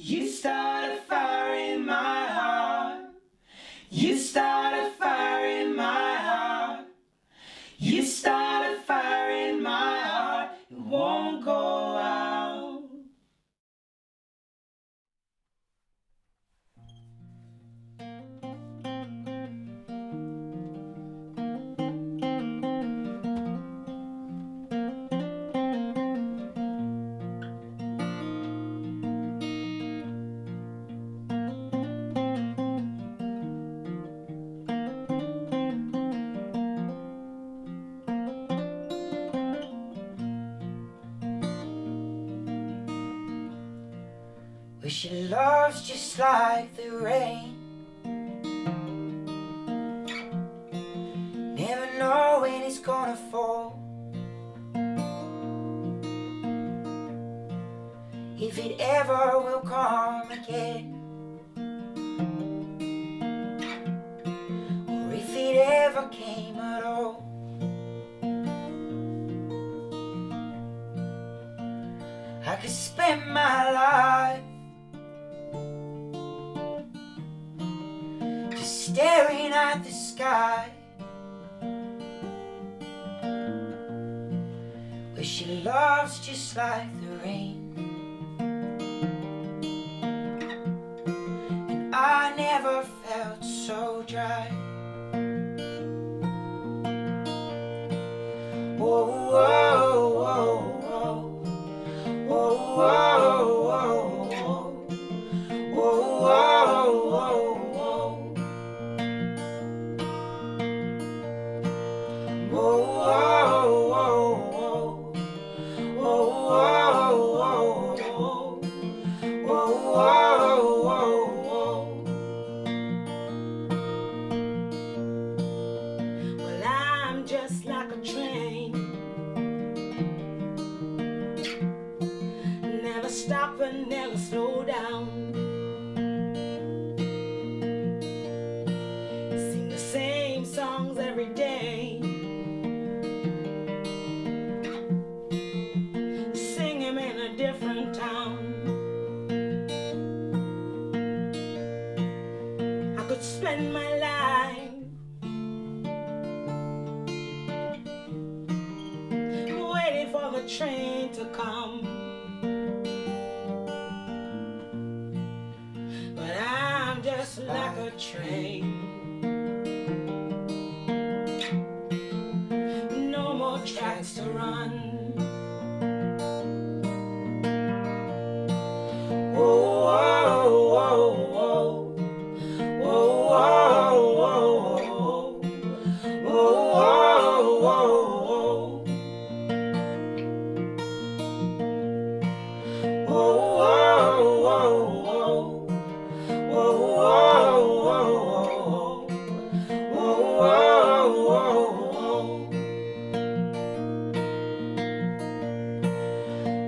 You start a fire in my heart. You start a fire in my heart. You start a fire in my heart. It won't go out. Wish your love's just like the rain. Never know when it's gonna fall. If it ever will come again, or if it ever came at all. I could spend my life staring at the sky. Wish your love's just like the rain, and I never felt so dry. Whoa, whoa, whoa, whoa. Whoa, whoa, whoa, whoa. Whoa, whoa, whoa. Stop and never slow down. Sing the same songs every day. Sing them in a different town. I could spend my life waiting for the train to come. Just like a train, no more tracks to run.